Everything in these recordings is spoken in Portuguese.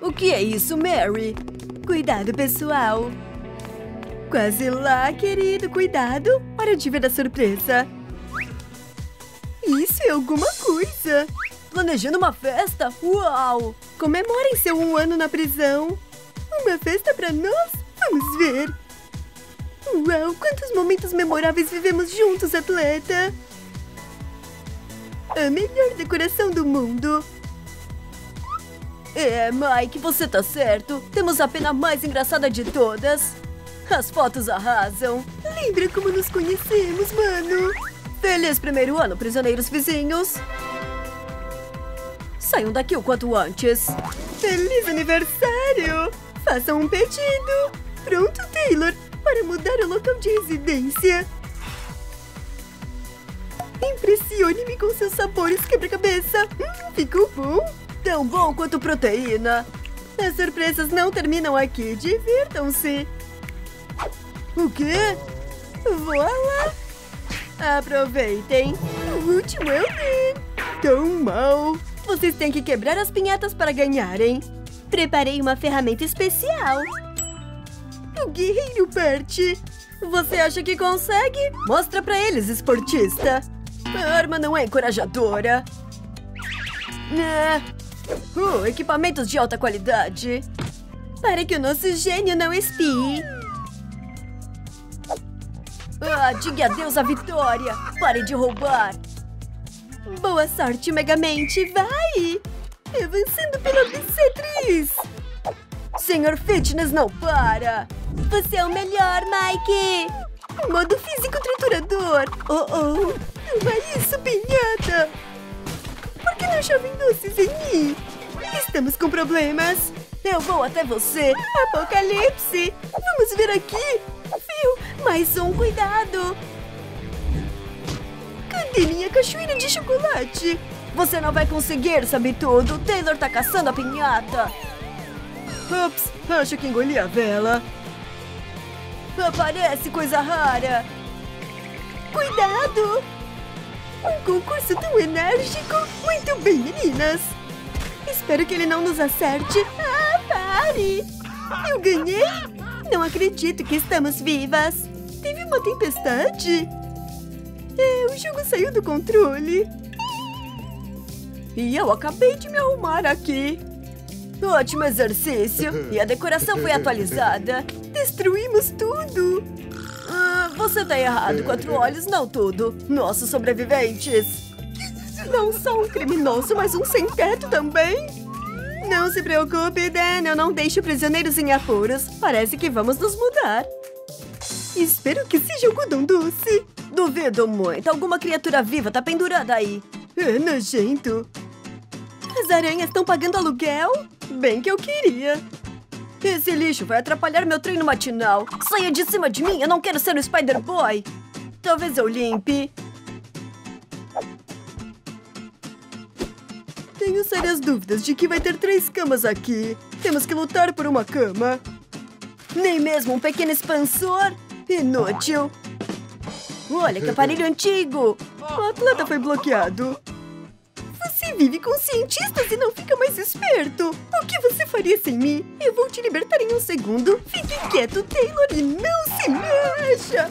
O que é isso, Mary? Cuidado, pessoal! Quase lá, querido! Cuidado! Hora de ver a surpresa! Isso é alguma coisa! Planejando uma festa? Uau! Comemorem seu 1 ano na prisão! Uma festa pra nós? Vamos ver! Uau! Quantos momentos memoráveis vivemos juntos, atleta! A melhor decoração do mundo! É, Mike, você tá certo. Temos a pena mais engraçada de todas. As fotos arrasam. Lembra como nos conhecemos, mano? Feliz 1º ano, prisioneiros vizinhos. Saiam daqui o quanto antes. Feliz aniversário! Façam um pedido. Pronto, Taylor, para mudar o local de residência. Impressione-me com seus sabores quebra-cabeça. Ficou bom? Tão bom quanto proteína. As surpresas não terminam aqui. Divirtam-se. O quê? Voilá! Aproveitem. O último é o fim. Tão mal. Vocês têm que quebrar as pinhetas para ganharem. Preparei uma ferramenta especial. O guerreiro Bert. Você acha que consegue? Mostra pra eles, esportista. A arma não é encorajadora. Equipamentos de alta qualidade. Para que o nosso gênio não espie. Diga adeus à vitória. Pare de roubar. Boa sorte, Megamente. Vai! Avançando pela bissetriz. Senhor Fitness não para. Você é o melhor, Mike. Modo físico triturador. Não é isso, pinhata. Por que não chovem doces em mim? Estamos com problemas. Eu vou até você. Apocalipse. Vamos ver aqui. Viu? Mais um, cuidado. Cadê minha cachoeira de chocolate? Você não vai conseguir, sabe tudo. O Taylor tá caçando a pinhata. Ups, acho que engoli a vela. Aparece coisa rara. Cuidado. Um concurso tão enérgico! Muito bem, meninas! Espero que ele não nos acerte! Ah, pare! Eu ganhei! Não acredito que estamos vivas! Teve uma tempestade! O jogo saiu do controle! E eu acabei de me arrumar aqui! Ótimo exercício! E a decoração foi atualizada! Destruímos tudo! Você tá errado, 4 olhos, não tudo. Nossos sobreviventes. Não só um criminoso, mas um sem teto também. Não se preocupe, Dan. Eu não deixo prisioneiros em apuros. Parece que vamos nos mudar. Espero que esse jogo não doce. Duvido muito. Alguma criatura viva tá pendurada aí. É nojento. As aranhas estão pagando aluguel? Bem que eu queria. Esse lixo vai atrapalhar meu treino matinal. Saia de cima de mim, eu não quero ser o Spider-Boy. Talvez eu limpe. Tenho sérias dúvidas de que vai ter 3 camas aqui. Temos que lutar por uma cama. Nem mesmo um pequeno expansor? Inútil. Olha que aparelho antigo. O atleta foi bloqueado. Você vive com cientistas e não fica mais esperto. O que você faria sem mim? Eu vou te libertar em um segundo. Fique quieto, Taylor, e não se mexa.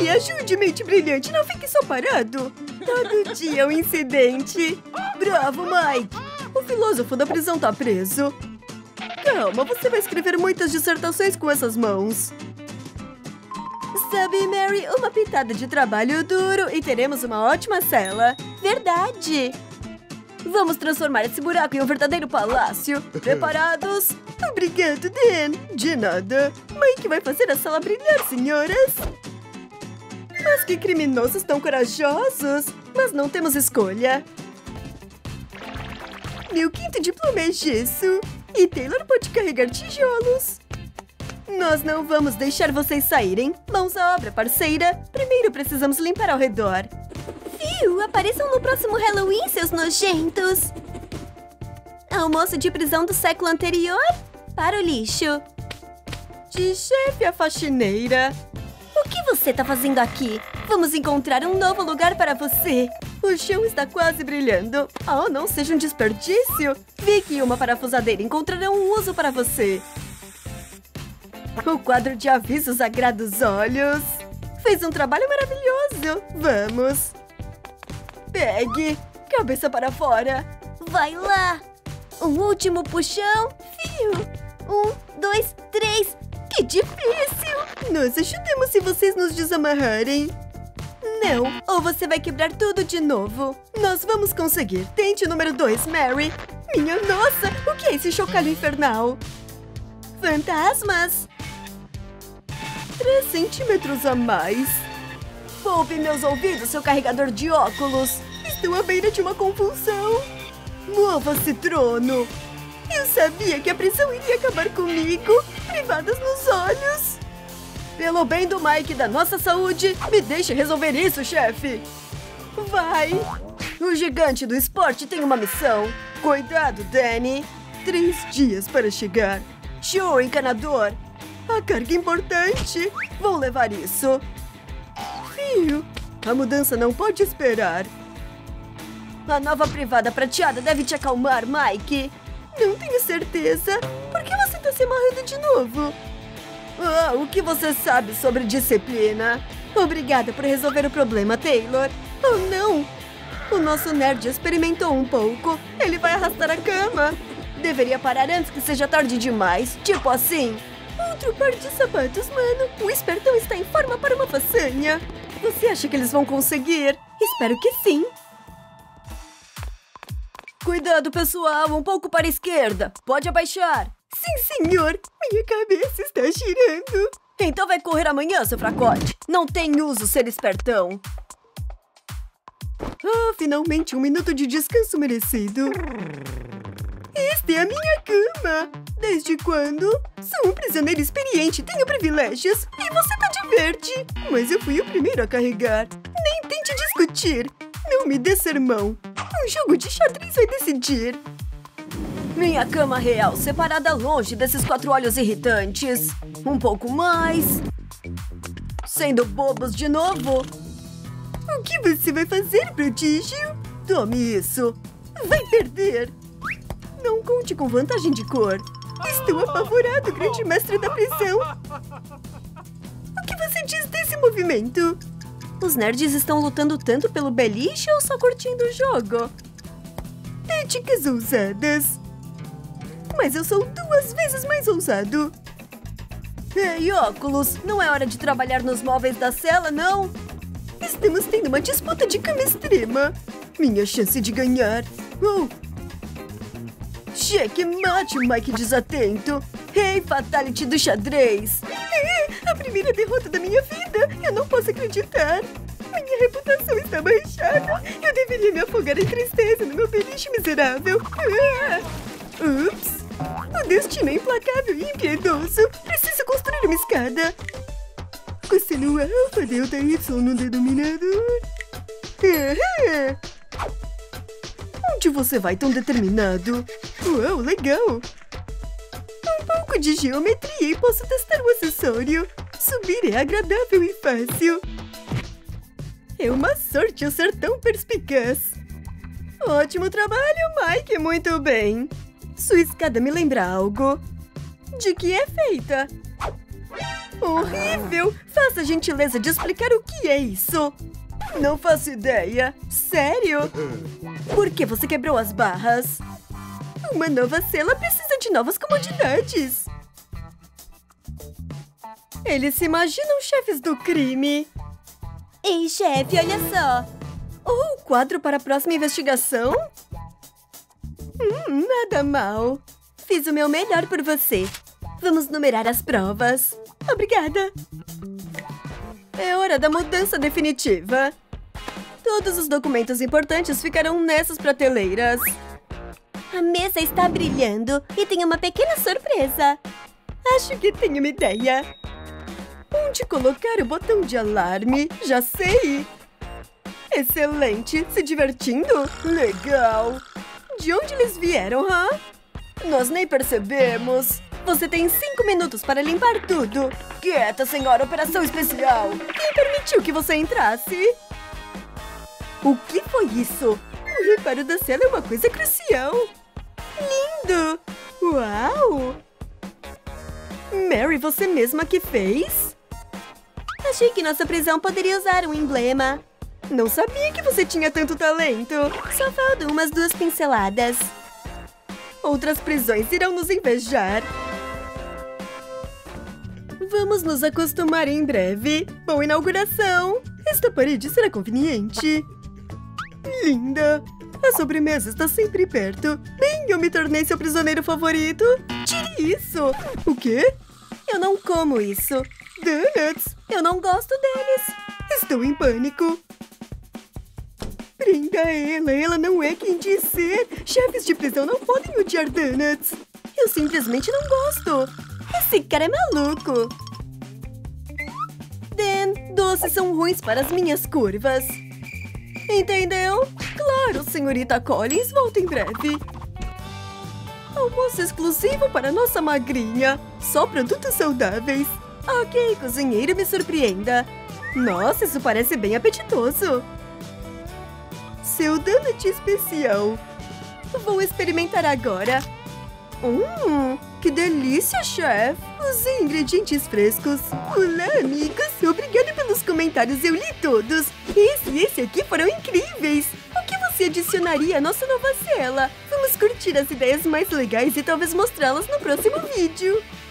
Me ajude, mente brilhante. Não fique só parado. Todo dia é um incidente. Bravo, Mike. O filósofo da prisão tá preso. Calma, você vai escrever muitas dissertações com essas mãos. Sabe, Mary, uma pitada de trabalho duro e teremos uma ótima cela. Verdade! Vamos transformar esse buraco em um verdadeiro palácio. Preparados? Obrigado, Dan. De nada. Mãe que vai fazer a sala brilhar, senhoras. Mas que criminosos tão corajosos. Mas não temos escolha. Meu 5º diploma é gesso. E Taylor pode carregar tijolos. Nós não vamos deixar vocês saírem. Mãos à obra, parceira. Primeiro precisamos limpar ao redor. Viu? Apareçam no próximo Halloween, seus nojentos. Almoço de prisão do século anterior? Para o lixo. De chefe a faxineira. O que você tá fazendo aqui? Vamos encontrar um novo lugar para você. O chão está quase brilhando. Oh, não seja um desperdício. Vicky, uma parafusadeira encontrará um uso para você. O quadro de avisos agrada os olhos. Fez um trabalho maravilhoso. Vamos. Pegue. Cabeça para fora. Vai lá. Um último puxão. Fio. 1, 2, 3. Que difícil. Nós ajudamos se vocês nos desamarrarem. Não, ou você vai quebrar tudo de novo. Nós vamos conseguir. Tente o número 2, Mary. Minha nossa, o que é esse chocalho infernal? Fantasmas. 3 centímetros a mais. Poupe meus ouvidos, seu carregador de óculos. Estou à beira de uma compulsão. Mova-se, trono. Eu sabia que a prisão iria acabar comigo. Privadas nos olhos. Pelo bem do Mike e da nossa saúde, me deixe resolver isso, chefe. Vai. O gigante do esporte tem uma missão. Cuidado, Danny. 3 dias para chegar. Show, encanador. A carga importante. Vou levar isso. Fio. A mudança não pode esperar. A nova privada prateada deve te acalmar, Mike. Não tenho certeza. Por que você está se amarrando de novo? Oh, o que você sabe sobre disciplina? Obrigada por resolver o problema, Taylor. Oh, não! O nosso nerd experimentou um pouco. Ele vai arrastar a cama. Deveria parar antes que seja tarde demais. Tipo assim. Outro par de sapatos, mano. O espertão está em forma para uma façanha. Você acha que eles vão conseguir? Espero que sim. Cuidado, pessoal. Um pouco para a esquerda. Pode abaixar. Sim, senhor. Minha cabeça está girando. Então vai correr amanhã, seu fracote. Não tem uso ser espertão. Ah, finalmente um minuto de descanso merecido. Esta é a minha cama. Desde quando? Sou um prisioneiro experiente, tenho privilégios. E você tá de verde. Mas eu fui o primeiro a carregar. Nem tente discutir. Não me dê sermão. Um jogo de xadrez vai decidir. Minha cama real, separada longe desses 4 olhos irritantes. Um pouco mais. Sendo bobos de novo. O que você vai fazer, prodígio? Tome isso. Vai perder. Não conte com vantagem de cor. Estou apavorado, grande mestre da prisão. O que você diz desse movimento? Os nerds estão lutando tanto pelo beliche ou só curtindo o jogo? Táticas ousadas. Mas eu sou 2 vezes mais ousado. Ei, óculos, não é hora de trabalhar nos móveis da cela, não? Estamos tendo uma disputa de cama extrema. Minha chance de ganhar. Oh. Checkmate, Mike desatento. Ei, fatality do xadrez. A primeira derrota da minha vida. Eu não posso acreditar. Minha reputação está manchada. Eu deveria me afogar em tristeza no meu beliche miserável. Ups. O destino é implacável e impiedoso. Preciso construir uma escada. Cosseno alfa, delta y no denominador. Onde você vai tão determinado? Uau, legal. Um pouco de geometria e posso testar o acessório. Subir é agradável e fácil. É uma sorte eu ser tão perspicaz. Ótimo trabalho, Mike. Muito bem. Sua escada me lembra algo. De que é feita? Horrível! Faça a gentileza de explicar o que é isso. Não faço ideia. Sério? Por que você quebrou as barras? Uma nova cela precisa de novas comodidades. Eles se imaginam chefes do crime. Ei, chefe, olha só. Oh, quadro para a próxima investigação? Nada mal. Fiz o meu melhor por você. Vamos numerar as provas. Obrigada. É hora da mudança definitiva. Todos os documentos importantes ficarão nessas prateleiras. A mesa está brilhando e tem uma pequena surpresa. Acho que tenho uma ideia. Onde colocar o botão de alarme? Já sei. Excelente. Se divertindo? Legal. De onde eles vieram, hã? Nós nem percebemos. Você tem 5 minutos para limpar tudo. Quieta, senhora. Operação especial. Quem permitiu que você entrasse? O que foi isso? O reparo da cela é uma coisa crucial. Lindo! Uau! Mary, você mesma que fez? Achei que nossa prisão poderia usar um emblema. Não sabia que você tinha tanto talento. Só faltam umas 2 pinceladas. Outras prisões irão nos invejar. Vamos nos acostumar em breve. Boa inauguração! Esta parede será conveniente. Linda! A sobremesa está sempre perto. Bem, eu me tornei seu prisioneiro favorito. Tire isso! O quê? Eu não como isso. Donuts! Eu não gosto deles. Estou em pânico. Prenda ela não é quem diz ser. Chefes de prisão não podem odiar donuts. Eu simplesmente não gosto. Esse cara é maluco. Dan, doces são ruins para as minhas curvas. Entendeu? Claro, senhorita Collins, volta em breve. Almoço exclusivo para nossa magrinha. Só produtos saudáveis. Ok, cozinheiro, me surpreenda. Nossa, isso parece bem apetitoso. Seu donut especial. Vou experimentar agora. Que delícia, chef. Usei ingredientes frescos. Olá, amigos. Obrigada pelos comentários, eu li todos. Esse e esse aqui foram incríveis. O que você adicionaria à nossa nova cela? Vamos curtir as ideias mais legais e talvez mostrá-las no próximo vídeo.